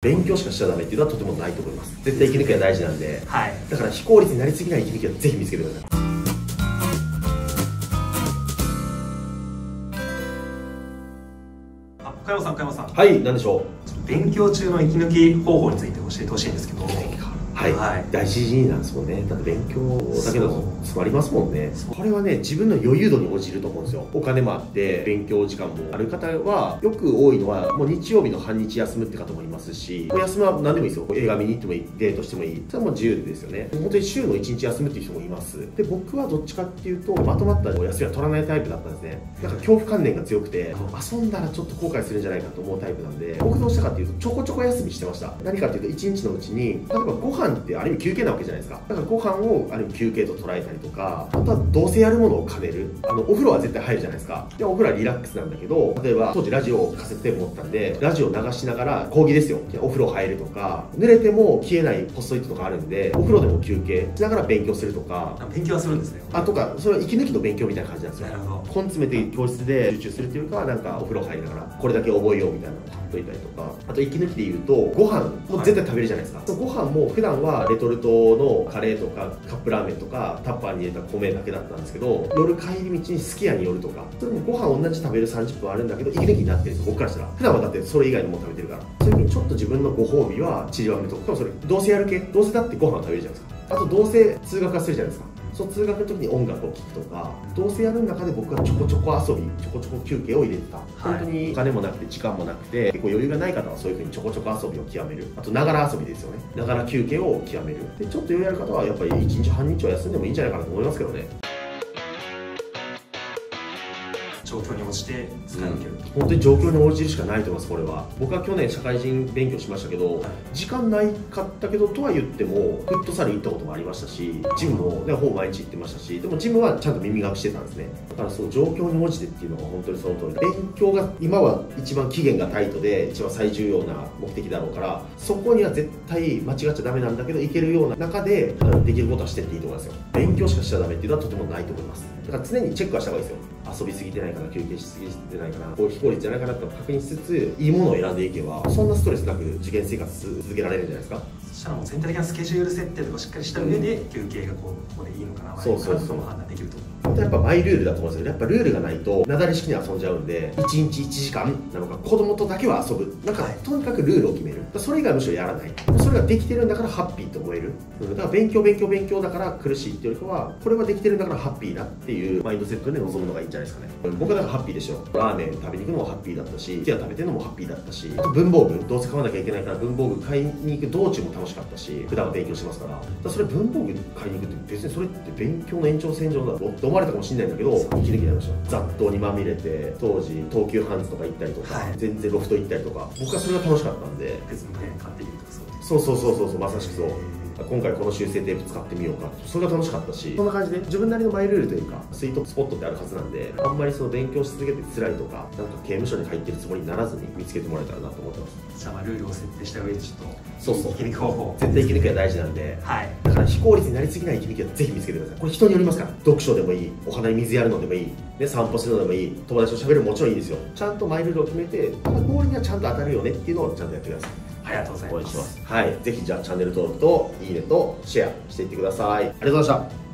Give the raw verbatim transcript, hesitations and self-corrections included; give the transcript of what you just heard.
勉強しかしちゃダメっていうのはとてもないと思います。絶対息抜きは大事なんで、はい、だから非効率になりすぎない息抜きはぜひ見つけてください。あ、小山さん、小山さん、はい、何でしょう。勉強中の息抜き方法について教えてほしいんですけど。はい、はい、大事なんですもんね。だって勉強だけだと詰まりますもんね。これはね、自分の余裕度に応じると思うんですよ。お金もあって勉強時間もある方は、よく多いのはもう日曜日の半日休むって方もいますし、お休みは何でもいいですよ。映画見に行ってもいい、デートしてもいい、それはもう自由ですよね。本当に週のいちにち休むっていう人もいます。で、僕はどっちかっていうとまとまったお休みは取らないタイプだったんですね。なんか恐怖観念が強くて、遊んだらちょっと後悔するんじゃないかと思うタイプなんで、僕どうしたかっていうとちょこちょこ休みしてました。何かっていうと、いちにちのうちに、例えばご飯ってある意味休憩なわけじゃないですか。だからご飯をある意味休憩と捉えたりとか、あとはどうせやるものを兼ねる。あのお風呂は絶対入るじゃないですか。で、お風呂はリラックスなんだけど、例えば当時ラジオをカセットテープ持ったんで、ラジオ流しながら講義ですよ。お風呂入るとか、濡れても消えないポストイットとかあるんで、お風呂でも休憩しながら勉強するとか。勉強はするんですね。あとか、それは息抜きの勉強みたいな感じなんですよ。なるほど。根詰めて教室で集中するというか、なんかお風呂入りながらこれだけ覚えようみたいなのを貼っといたりとか、あと息抜きでいうとご飯も絶対食べるじゃないですか。はい、ご飯も普段はレトルトのカレーとかカップラーメンとかタッパーに入れた米だけだったんですけど、夜帰り道にすき家に寄るとか、それもご飯同じ食べるさんじゅっぷんあるんだけど、息抜きになってるんですよ、僕からしたら。普段はだってそれ以外のもの食べてるから。そういうふうにちょっと自分のご褒美はちりばめとくと、それどうせやる系、どうせだってご飯を食べるじゃないですか。あとどうせ通学はするじゃないですか。その通学の時に音楽を聴くとか、どうせやる中で僕はちょこちょこ遊び、ちょこちょこ休憩を入れてた。はい、本当にお金もなくて時間もなくて、結構余裕がない方はそういう風にちょこちょこ遊びを極める。あとながら遊びですよね。ながら休憩を極める。で、ちょっと余裕ある方はやっぱりいちにち半日は休んでもいいんじゃないかなと思いますけどね。状況に応じて使い分ける、うん、本当に状況に応じるしかないと思います。これは僕は去年社会人勉強しましたけど、時間ないかったけど、とは言ってもフットサル行ったこともありましたし、ジムもね、ほぼ毎日行ってましたし、でもジムはちゃんと耳隠してたんですね。だからそう、状況に応じてっていうのは本当にその通り。勉強が今は一番期限がタイトで一番最重要な目的だろうから、そこには絶対間違っちゃダメなんだけど、いけるような中でできることはしてっていいと思いますよ。勉強しかしちゃダメっていうのはとてもないと思います。だから常にチェックはした方がいいですよ。遊びすぎてないかな、休憩しすぎてないかな、こういう非効率じゃないかなって確認しつつ、いいものを選んでいけば、そんなストレスなく受験生活続けられるんじゃないですか。そしたらもう全体的なスケジュール設定とかしっかりした上で、休憩がこうここでいいのかな、そうそうそう、判断できると思う。本当やっぱマイルールだと思うんですけど、やっぱルールがないとなだれ式に遊んじゃうんで、いちにちいちじかんなのか、子供とだけは遊ぶ、なんかとにかくルールを決める、それ以外むしろやらない、それができてるんだからハッピーと思える。だから勉強勉強勉強だから苦しいっていうよりかは、これはできてるんだからハッピーなっていうマインドセットで臨むのがいいんじゃないですかね。僕だからハッピーでしょ。ラーメン食べに行くのもハッピーだったし、ピザ食べてるのもハッピーだったし、あと文房具、どうせ買わなきゃいけないから文房具買いに行く道中も楽しかったし、普段は勉強してますから。だからそれ文房具買いに行くって別にそれって勉強の延長線上だろって思われたかもしれないんだけど、息抜きになりました。雑踏にまみれて、当時東急ハンズとか行ったりとか、はい、全然ロフト行ったりとか、僕はそれが楽しかったんで、別に買ってみるとか、そうそうそうそうそう、まさしくそう。今回この修正テープ使ってみようか、それが楽しかったし、そんな感じで自分なりのマイルールというかスイートスポットってあるはずなんで、あんまりその勉強し続けて辛いとか、なんか刑務所に入ってるつもりにならずに見つけてもらえたらなと思ってます。じゃあルールを設定した上でちょっと、そうそう、息抜き方法、絶対息抜きは大事なんで、はい、だから非効率になりすぎない息抜きはぜひ見つけてください。これ人によりますから、読書でもいい、お花に水やるのでもいい、ね、散歩するのでもいい、友達と喋るももちろんいいですよ。ちゃんとマイルールを決めて、ただゴールにはちゃんと当たるよねっていうのをちゃんとやってください。ありがとうございます。はい、ぜひじゃあチャンネル登録といいねとシェアしていってください。ありがとうございました。